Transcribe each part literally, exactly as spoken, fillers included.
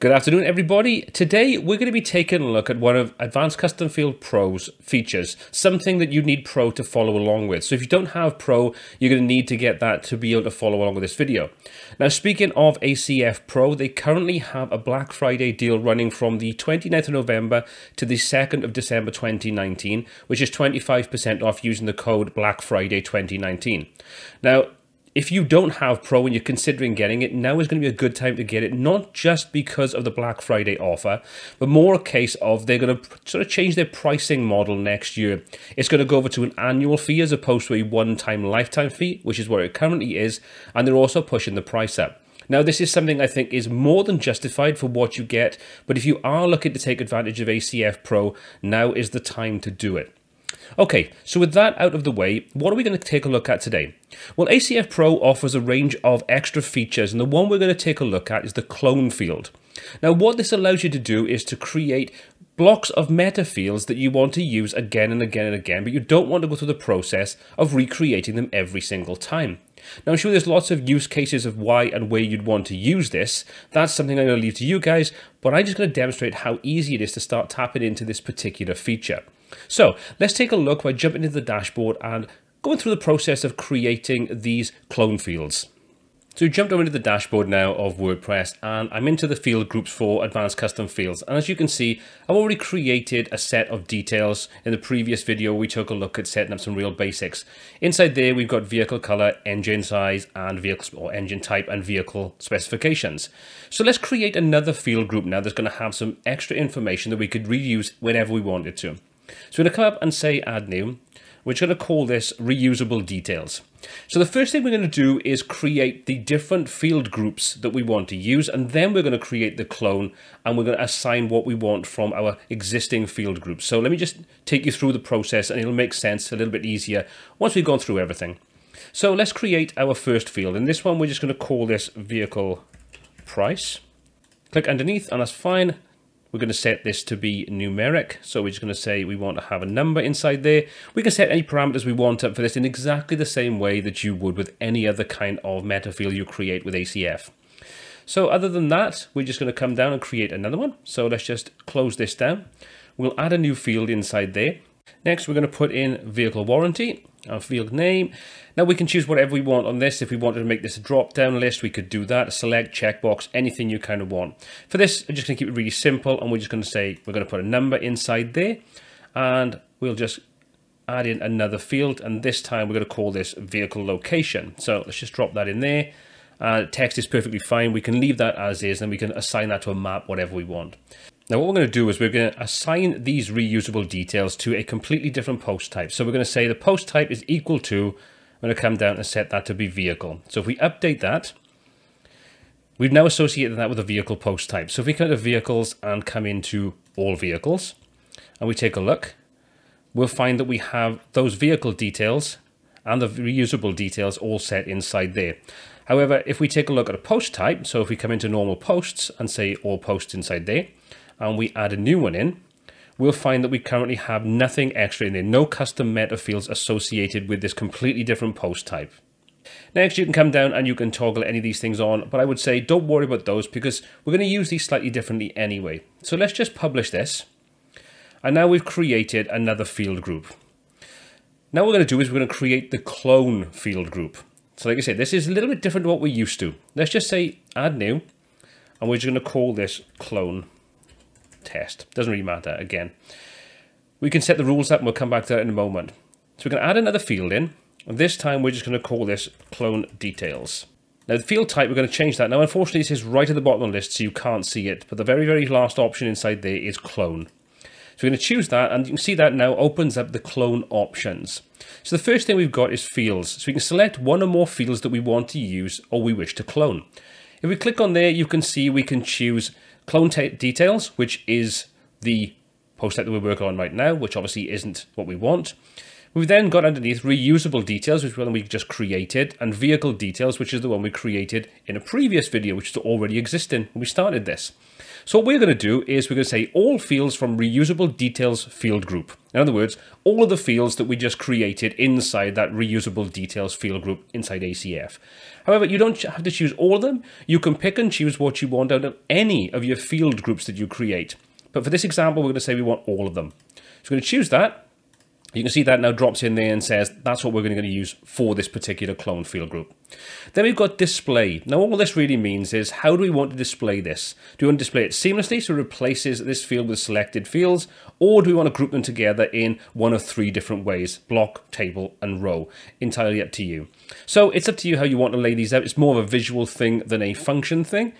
Good afternoon, everybody. Today, we're going to be taking a look at one of Advanced Custom Field Pro's features, something that you need Pro to follow along with. So if you don't have Pro, you're going to need to get that to be able to follow along with this video. Now, speaking of A C F Pro, they currently have a Black Friday deal running from the twenty-ninth of November to the second of December twenty nineteen, which is twenty-five percent off using the code Black Friday twenty nineteen. Now, if you don't have Pro and you're considering getting it, now is going to be a good time to get it, not just because of the Black Friday offer, but more a case of they're going to sort of change their pricing model next year. It's going to go over to an annual fee as opposed to a one-time lifetime fee, which is what it currently is, and they're also pushing the price up. Now, this is something I think is more than justified for what you get, but if you are looking to take advantage of A C F Pro, now is the time to do it. Okay, so with that out of the way, what are we going to take a look at today? Well, A C F Pro offers a range of extra features, and the one we're going to take a look at is the clone field. Now, what this allows you to do is to create blocks of meta fields that you want to use again and again and again, but you don't want to go through the process of recreating them every single time. Now, I'm sure there's lots of use cases of why and where you'd want to use this. That's something I'm going to leave to you guys, but I'm just going to demonstrate how easy it is to start tapping into this particular feature. So let's take a look by jumping into the dashboard and going through the process of creating these clone fields. So we jumped over into the dashboard now of WordPress, and I'm into the field groups for Advanced Custom Fields. And as you can see, I've already created a set of details. In the previous video, we took a look at setting up some real basics. Inside there, we've got vehicle color, engine size, and vehicle or engine type and vehicle specifications. So let's create another field group now that's going to have some extra information that we could reuse whenever we wanted to. So we're going to come up and say add new. We're going to call this reusable details. So the first thing we're going to do is create the different field groups that we want to use, and then we're going to create the clone, and we're going to assign what we want from our existing field groups. So let me just take you through the process, and it'll make sense a little bit easier once we've gone through everything. So let's create our first field, and this one we're just going to call this vehicle price. Click underneath, and that's fine. We're going to set this to be numeric, so we're just going to say we want to have a number inside there. We can set any parameters we want up for this in exactly the same way that you would with any other kind of meta field you create with A C F. So other than that, we're just going to come down and create another one. So let's just close this down. We'll add a new field inside there. Next, we're going to put in vehicle warranty, our field name. Now we can choose whatever we want on this. If we wanted to make this a drop-down list, we could do that. A select checkbox, anything you kind of want. For this, I'm just going to keep it really simple, and we're just going to say we're going to put a number inside there, and we'll just add in another field, and this time we're going to call this vehicle location. So let's just drop that in there. Uh, text is perfectly fine. We can leave that as is, and we can assign that to a map, whatever we want. Now what we're going to do is we're going to assign these reusable details to a completely different post type. So we're going to say the post type is equal to, I'm going to come down and set that to be vehicle. So if we update that, we've now associated that with a vehicle post type. So if we come to vehicles and come into all vehicles, and we take a look, we'll find that we have those vehicle details and the reusable details all set inside there. However, if we take a look at a post type, so if we come into normal posts and say all posts inside there, and we add a new one in, we'll find that we currently have nothing extra in there, no custom meta fields associated with this completely different post type. Next, you can come down and you can toggle any of these things on, but I would say don't worry about those because we're going to use these slightly differently anyway. So let's just publish this. And now we've created another field group. Now what we're going to do is we're going to create the clone field group. So like I said, this is a little bit different to what we're used to. Let's just say add new, and we're just going to call this clone test. Doesn't really matter. Again, we can set the rules up, and we'll come back to that in a moment. So we're going to add another field in, and this time we're just going to call this clone details. Now the field type, we're going to change that. Now unfortunately this is right at the bottom of the list, so you can't see it, but the very very last option inside there is clone. So we're going to choose that, and you can see that now opens up the clone options. So the first thing we've got is fields, so we can select one or more fields that we want to use or we wish to clone. If we click on there, you can see we can choose clone details, which is the post type that we're working on right now, which obviously isn't what we want. We've then got underneath reusable details, which is one we just created, and vehicle details, which is the one we created in a previous video, which is already existing when we started this. So what we're going to do is we're going to say all fields from reusable details field group. In other words, all of the fields that we just created inside that reusable details field group inside A C F. However, you don't have to choose all of them. You can pick and choose what you want out of any of your field groups that you create. But for this example, we're going to say we want all of them. So we're going to choose that. You can see that now drops in there and says that's what we're going to use for this particular clone field group. Then we've got display. Now all this really means is how do we want to display this? Do we want to display it seamlessly so it replaces this field with selected fields, or do we want to group them together in one of three different ways: block, table and row? Entirely up to you. So it's up to you how you want to lay these out. It's more of a visual thing than a function thing.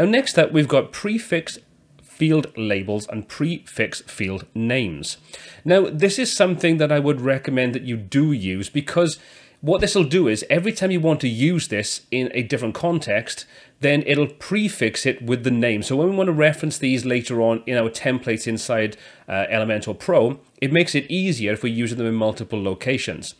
Now next up we've got prefixed field labels and prefix field names. Now this is something that I would recommend that you do use, because what this will do is every time you want to use this in a different context, then it'll prefix it with the name. So when we want to reference these later on in our templates inside uh, Elementor Pro, it makes it easier if we're using them in multiple locations.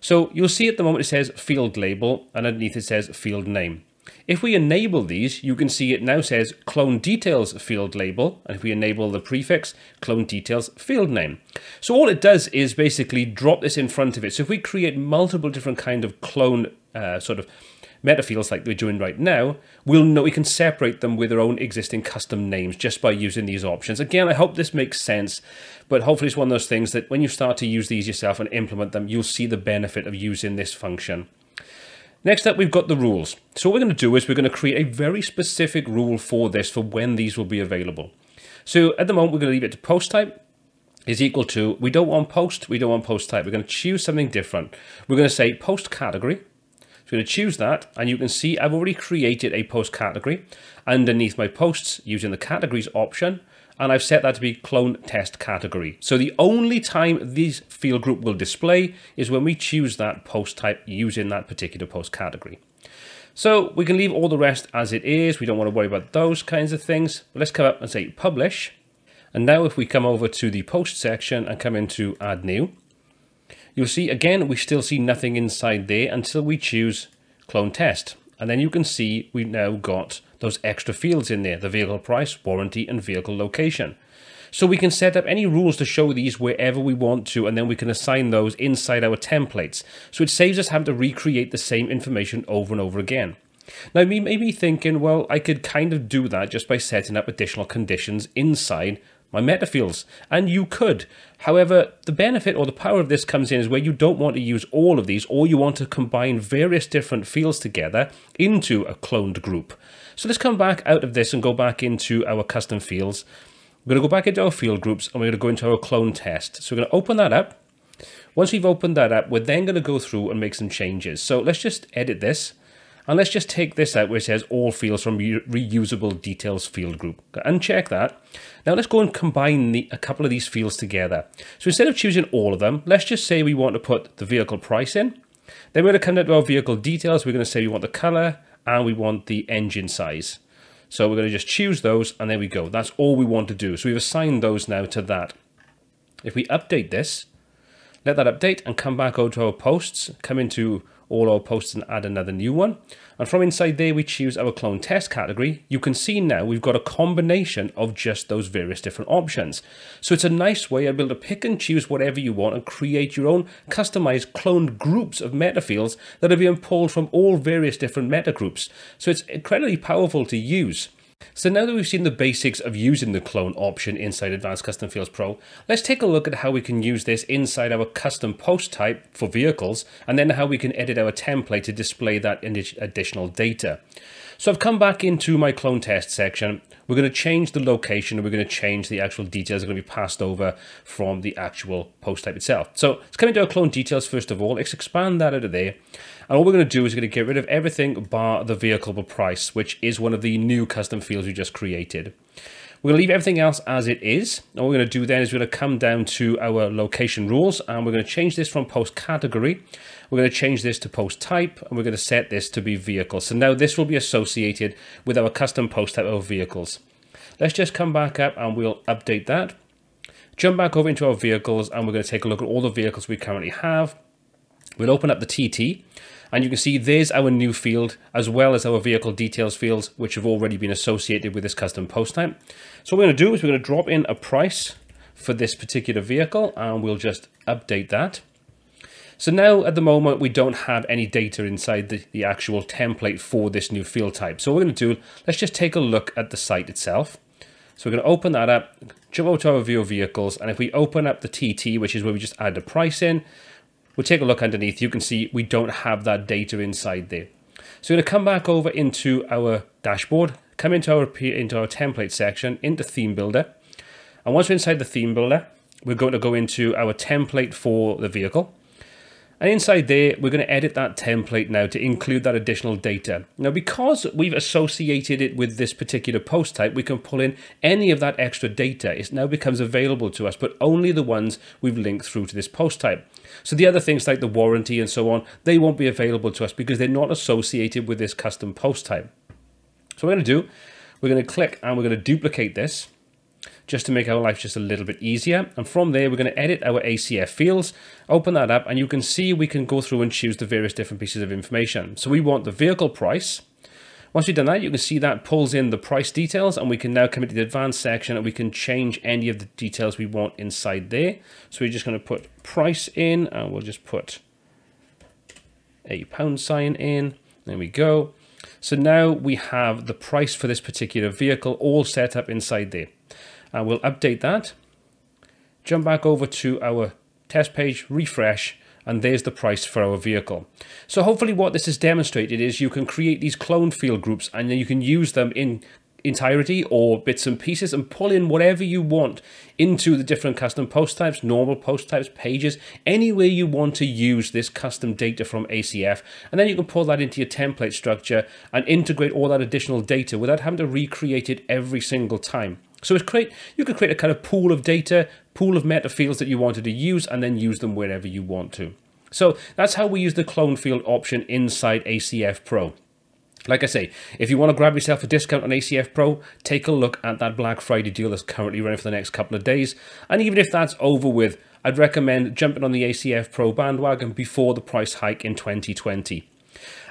So you'll see at the moment it says field label and underneath it says field name. If we enable these, you can see it now says clone details field label, and if we enable the prefix, clone details field name. So all it does is basically drop this in front of it. So if we create multiple different kind of clone uh, sort of meta fields like we're doing right now, we'll know we can separate them with our own existing custom names just by using these options. Again, I hope this makes sense, but hopefully it's one of those things that when you start to use these yourself and implement them, you'll see the benefit of using this function. Next up, we've got the rules. So what we're going to do is we're going to create a very specific rule for this, for when these will be available. So at the moment, we're going to leave it to post type is equal to, we don't want post, we don't want post type. We're going to choose something different. We're going to say post category. So we're going to choose that. And you can see I've already created a post category underneath my posts using the categories option. And I've set that to be clone test category. So the only time this field group will display is when we choose that post type using that particular post category. So we can leave all the rest as it is. We don't want to worry about those kinds of things. But let's come up and say publish. And now if we come over to the post section and come into add new, you'll see again, we still see nothing inside there until we choose clone test. And then you can see we've now got those extra fields in there, the vehicle price, warranty, and vehicle location. So we can set up any rules to show these wherever we want to, and then we can assign those inside our templates. So it saves us having to recreate the same information over and over again. Now, you may be thinking, well, I could kind of do that just by setting up additional conditions inside my meta fields, and you could. However, the benefit or the power of this comes in is where you don't want to use all of these, or you want to combine various different fields together into a cloned group. So let's come back out of this and go back into our custom fields. We're going to go back into our field groups and we're going to go into our clone test. So we're going to open that up. Once we've opened that up, we're then going to go through and make some changes. So let's just edit this. And let's just take this out where it says all fields from re reusable details field group. Uncheck that. Now let's go and combine the, a couple of these fields together. So instead of choosing all of them, let's just say we want to put the vehicle price in. Then we're going to come down to our vehicle details. We're going to say we want the color and we want the engine size. So we're going to just choose those and there we go. That's all we want to do. So we've assigned those now to that. If we update this, let that update and come back over to our posts, come into all our posts and add another new one. And from inside there, we choose our clone test category. You can see now we've got a combination of just those various different options. So it's a nice way of being able to pick and choose whatever you want and create your own customized cloned groups of meta fields that are being pulled from all various different meta groups. So it's incredibly powerful to use. So now that we've seen the basics of using the clone option inside Advanced Custom Fields Pro, let's take a look at how we can use this inside our custom post type for vehicles, and then how we can edit our template to display that additional data. So I've come back into my clone test section. We're going to change the location and we're going to change the actual details that are going to be passed over from the actual post type itself. So let's come into our clone details first of all. Let's expand that out of there. And all we're going to do is we're going to get rid of everything bar the vehicle price, which is one of the new custom fields we just created. We're going to leave everything else as it is. And what we're going to do then is we're going to come down to our location rules and we're going to change this from post category. We're going to change this to post type and we're going to set this to be vehicle. So now this will be associated with our custom post type of vehicles. Let's just come back up and we'll update that. Jump back over into our vehicles and we're going to take a look at all the vehicles we currently have. We'll open up the T T. And you can see there's our new field as well as our vehicle details fields, which have already been associated with this custom post type. So what we're going to do is we're going to drop in a price. for this particular vehicle, and we'll just update that. So now at the moment, we don't have any data inside the, the actual template for this new field type. So what we're going to do, let's just take a look at the site itself. So we're going to open that up, jump over to our view of vehicles. And if we open up the T T, which is where we just add the price in, we'll take a look underneath. You can see we don't have that data inside there. So we're going to come back over into our dashboard, come into our, into our template section, into Theme Builder. And once we're inside the Theme Builder, we're going to go into our template for the vehicle. And inside there, we're going to edit that template now to include that additional data. Now, because we've associated it with this particular post type, we can pull in any of that extra data. It now becomes available to us, but only the ones we've linked through to this post type. So the other things like the warranty and so on, they won't be available to us because they're not associated with this custom post type. So what we're going to do, we're going to click and we're going to duplicate this, just to make our life just a little bit easier. And from there, we're going to edit our A C F fields, open that up, and you can see we can go through and choose the various different pieces of information. So we want the vehicle price. Once we've done that, you can see that pulls in the price details, and we can now come into the advanced section and we can change any of the details we want inside there. So we're just going to put price in, and we'll just put a pound sign in. There we go. So now we have the price for this particular vehicle all set up inside there. And we'll update that, jump back over to our test page, refresh, and there's the price for our vehicle. So hopefully what this has demonstrated is you can create these clone field groups and then you can use them in entirety or bits and pieces and pull in whatever you want into the different custom post types, normal post types, pages, anywhere you want to use this custom data from A C F. And then you can pull that into your template structure and integrate all that additional data without having to recreate it every single time. So it's great. You can create a kind of pool of data, pool of meta fields that you wanted to use, and then use them wherever you want to. So that's how we use the clone field option inside A C F Pro. Like I say, if you want to grab yourself a discount on A C F Pro, take a look at that Black Friday deal that's currently running for the next couple of days. And even if that's over with, I'd recommend jumping on the A C F Pro bandwagon before the price hike in twenty twenty.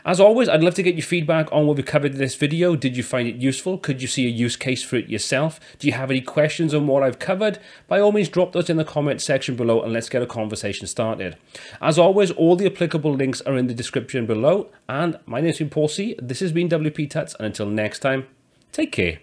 As always, I'd love to get your feedback on what we covered in this video. Did you find it useful? Could you see a use case for it yourself? Do you have any questions on what I've covered? By all means, drop those in the comment section below and let's get a conversation started. As always, all the applicable links are in the description below. And my name is Tim Paulsi. This has been W P Tuts. And until next time, take care.